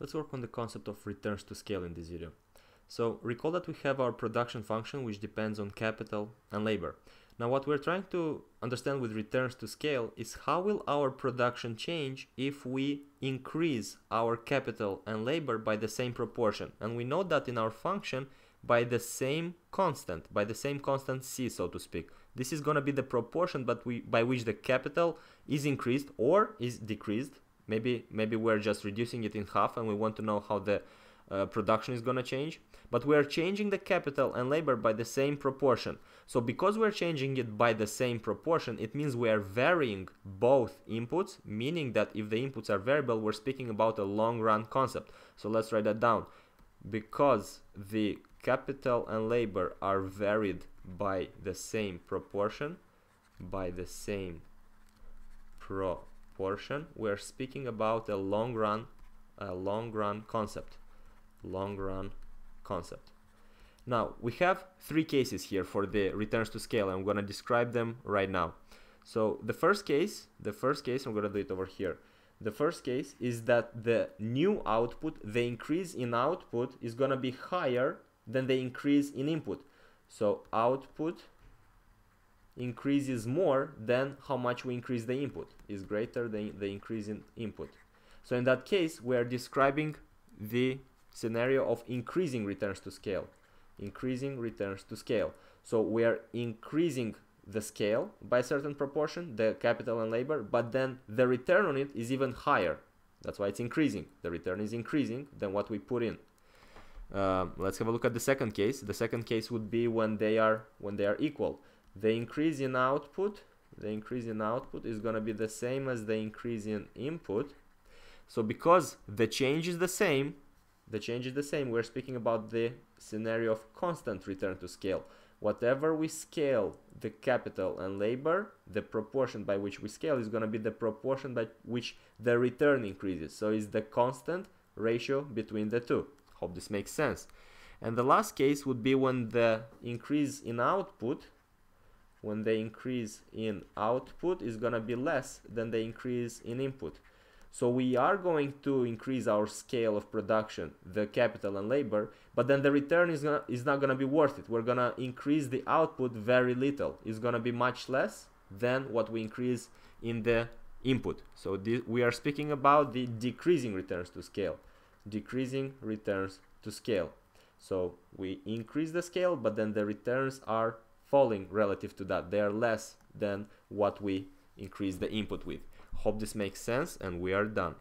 Let's work on the concept of returns to scale in this video. So recall that we have our production function which depends on capital and labor. Now what we're trying to understand with returns to scale is how will our production change if we increase our capital and labor by the same proportion. And we know that in our function by the same constant, C, so to speak. This is going to be the proportion but by which the capital is increased or is decreased. Maybe we're just reducing it in half and we want to know how the production is going to change, but we are changing the capital and labor by the same proportion. So because we're changing it by the same proportion, it means we are varying both inputs, meaning that if the inputs are variable, we're speaking about a long run concept. So let's write that down. Because the capital and labor are varied by the same proportion, we're speaking about a long run concept. Now we have three cases here for the returns to scale. I'm going to describe them right now. So the first case, I'm going to do it over here. The first case is that the new output, the increase in output is going to be higher than the increase in input. So output increases more than how much we increase the input, is greater than the increase in input. So in that case, we are describing the scenario of increasing returns to scale. So we are increasing the scale by a certain proportion, the capital and labor, but then the return on it is even higher. That's why it's increasing. The return is increasing than what we put in. Let's have a look at the second case. The second case would be when they are equal. The increase in output, is going to be the same as the increase in input. So because the change is the same, we're speaking about the scenario of constant return to scale. Whatever we scale the capital and labor, the proportion by which we scale is going to be the proportion by which the return increases. So it's the constant ratio between the two. Hope this makes sense. And the last case would be when the increase in output is going to be less than the increase in input. So we are going to increase our scale of production, the capital and labor, but then the return is not going to be worth it. We're going to increase the output very little. It's going to be much less than what we increase in the input. So we are speaking about the decreasing returns to scale. So we increase the scale, but then the returns are falling relative to that. They are less than what we increase the input with. Hope this makes sense, and we are done.